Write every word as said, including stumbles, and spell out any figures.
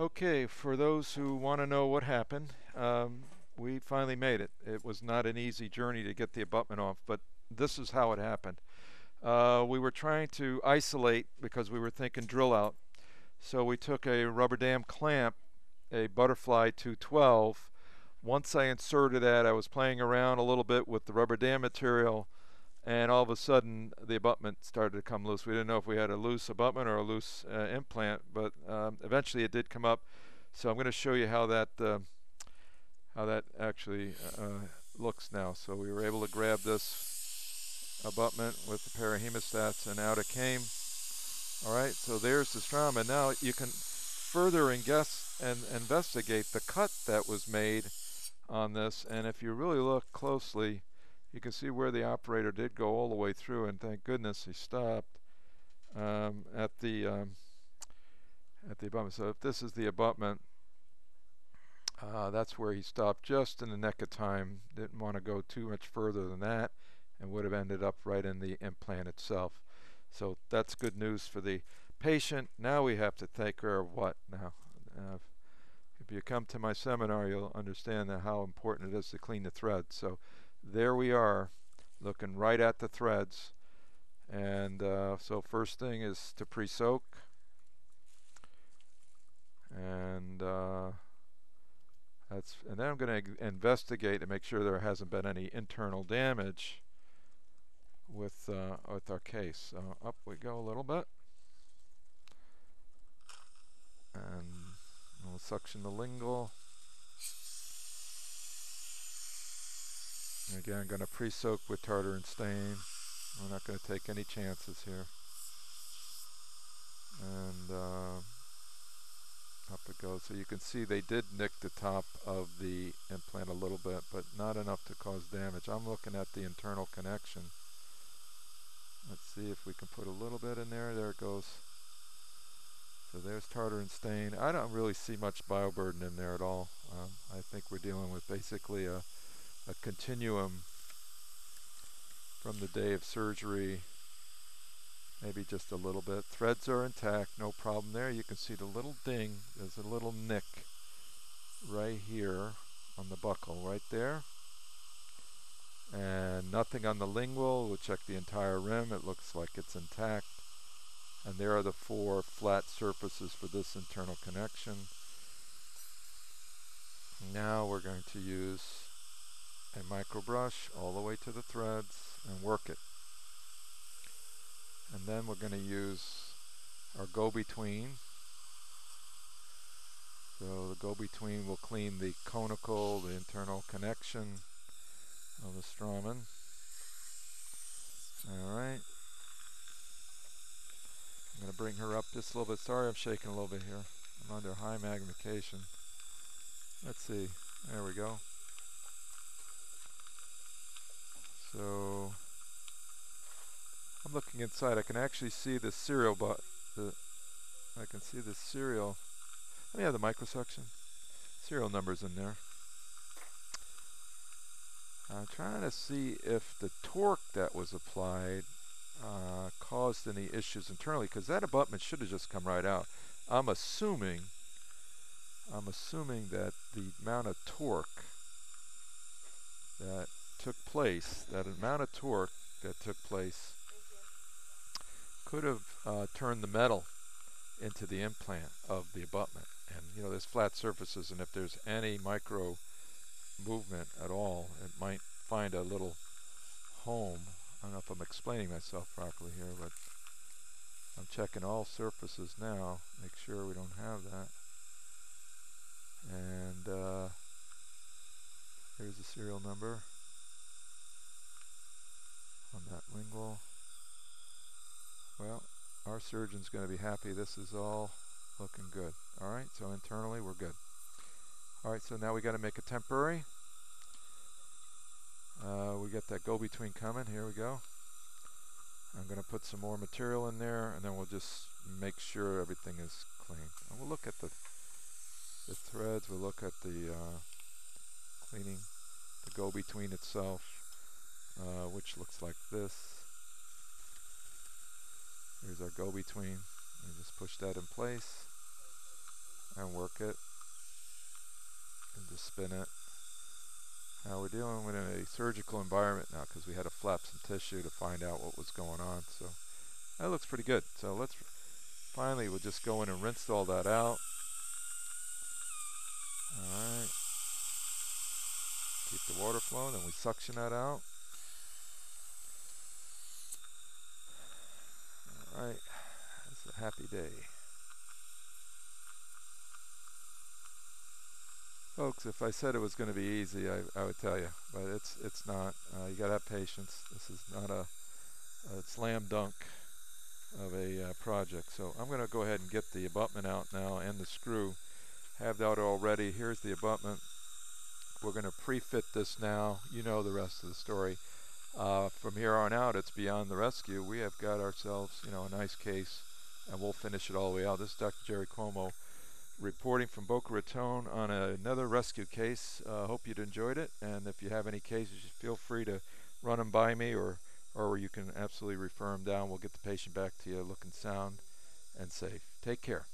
Okay, for those who want to know what happened, um, we finally made it. It was not an easy journey to get the abutment off, but this is how it happened. Uh, we were trying to isolate because we were thinking drill out. So we took a rubber dam clamp, a Butterfly two twelve. Once I inserted that, I was playing around a little bit with the rubber dam material, and all of a sudden the abutment started to come loose. We didn't know if we had a loose abutment or a loose uh, implant, but um, eventually it did come up. So I'm going to show you how that uh, how that actually uh, looks now. So we were able to grab this abutment with the pair of hemostats, and out it came. All right, so there's the strawman. Now you can further and guess and investigate the cut that was made on this, and if you really look closely, you can see where the operator did go all the way through, and thank goodness he stopped um, at the um, at the abutment. So if this is the abutment, uh, that's where he stopped, just in the nick of time. Didn't want to go too much further than that, and would have ended up right in the implant itself. So that's good news for the patient. Now we have to take care of what now? Uh, if you come to my seminar, you'll understand that how important it is to clean the threads. So there we are, looking right at the threads, and uh, so first thing is to pre-soak, and uh, that's. And then I'm going to investigate to make sure there hasn't been any internal damage with uh, with our case. So up we go a little bit, and we'll suction the lingual. Again, I'm going to pre-soak with tartar and stain. We're not going to take any chances here. And uh, up it goes. So you can see they did nick the top of the implant a little bit, but not enough to cause damage. I'm looking at the internal connection. Let's see if we can put a little bit in there. There it goes. So there's tartar and stain. I don't really see much bioburden in there at all. Um, I think we're dealing with basically a a continuum from the day of surgery, maybe just a little bit. Threads are intact, no problem there. You can see the little ding, there's a little nick right here on the buckle, right there. And nothing on the lingual. We'll check the entire rim, it looks like it's intact. And there are the four flat surfaces for this internal connection. Now we're going to use a micro brush all the way to the threads and work it. And then we're going to use our go-between. So the go-between will clean the conical, the internal connection of the strawman. Alright. I'm going to bring her up just a little bit. Sorry I'm shaking a little bit here. I'm under high magnification. Let's see. There we go. So I'm looking inside. I can actually see the serial, but the I can see the serial. Let me have the microsuction. Serial numbers in there. I'm trying to see if the torque that was applied uh, caused any issues internally, because that abutment should have just come right out. I'm assuming. I'm assuming that the amount of torque that took place, that amount of torque that took place could have uh, turned the metal into the implant of the abutment. And you know, there's flat surfaces, and if there's any micro movement at all, it might find a little home. I don't know if I'm explaining myself properly here, but I'm checking all surfaces now, make sure we don't have that. And uh, here's the serial number on that lingual. Well, our surgeon's going to be happy. This is all looking good. All right, so internally we're good. All right, so now we got to make a temporary. Uh, we got that go-between coming. Here we go. I'm going to put some more material in there, and then we'll just make sure everything is clean. And we'll look at the the threads. We'll look at the uh, cleaning, the go-between itself. Uh, which looks like this. Here's our go-between. We just push that in place and work it and just spin it. Now we're dealing with a surgical environment now because we had to flap some tissue to find out what was going on. So that looks pretty good. So let's finally we'll just go in and rinse all that out. Alright. Keep the water flowing, then we suction that out. Alright, it's a happy day. Folks, if I said it was going to be easy, I, I would tell you, but it's it's not. Uh, you got to have patience. This is not a, a slam dunk of a uh, project. So I'm going to go ahead and get the abutment out now and the screw. Have that already. Here's the abutment. We're going to pre-fit this now. You know the rest of the story. Uh, from here on out, it's beyond the rescue. We have got ourselves, you know, a nice case, and we'll finish it all the way out. This is Doctor Jerry Cuomo, reporting from Boca Raton on a, another rescue case. I uh, hope you'd enjoyed it, and if you have any cases, feel free to run them by me, or, or you can absolutely refer them down. We'll get the patient back to you looking sound and safe. Take care.